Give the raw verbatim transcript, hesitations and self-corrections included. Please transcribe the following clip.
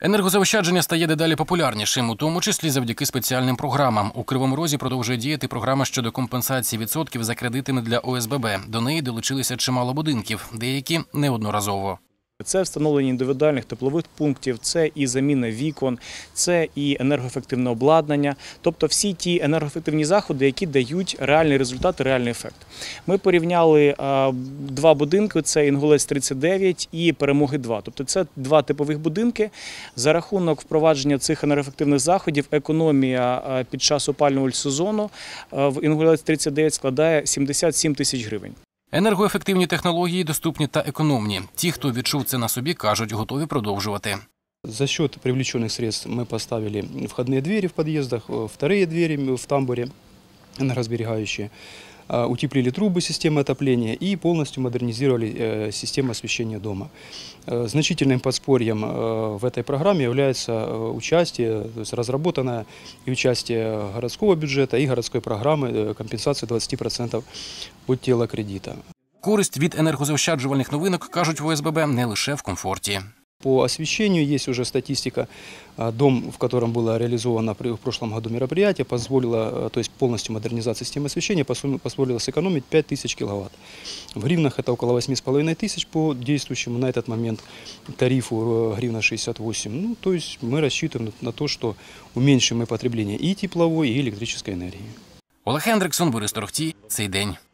Енергозаощадження стає дедалі популярнішим, у тому числі завдяки спеціальним програмам. У Кривому Розі продовжує діяти програма щодо компенсації відсотків за кредитами для О С Б Б. До неї долучилися чимало будинків, деякі неодноразово. Це встановлення індивідуальних теплових пунктів, це і заміна вікон, це і енергоефективне обладнання. Тобто всі ті енергоефективні заходи, які дають реальний результат, реальний ефект. Ми порівняли два будинки, це Інгулець тридцять дев'ять і Перемоги два. Тобто це два типових будинки. За рахунок впровадження цих енергоефективних заходів економія під час опалювального сезону в Інгулець тридцять дев'ять складає сімдесят сім тисяч гривень. Енергоефективні технології доступні та економні. Ті, хто відчув це на собі, кажуть, готові продовжувати. За счет привлеченных средств мы поставили входные двери в подъездах, вторые двери в тамбуре, энергосберегающие, утеплили трубы системы отопления и полностью модернизировали систему освещения дома. Значительным подспорьем в этой программе является участие, то есть разработанное и участие городского бюджета и городской программы компенсации двадцяти процентів від тіла кредита. Користь від енергозаощаджувальних новинок, кажуть в О С Б Б, не лише в комфорті. По освещению есть уже статистика. Дом, в котором было реализовано в прошлом году мероприятие, позволило, то есть полностью модернизация системы освещения, позволила сэкономить п'ять тисяч киловатт. В гривнах это около восьми с половиной тысяч по действующему на этот момент тарифу гривна шестьдесят восемь. Ну, то есть мы рассчитываем на то, что уменьшим мы потребление и тепловой, и электрической энергии. Олег Ендрексон, Борис Торохтій, «Цей день».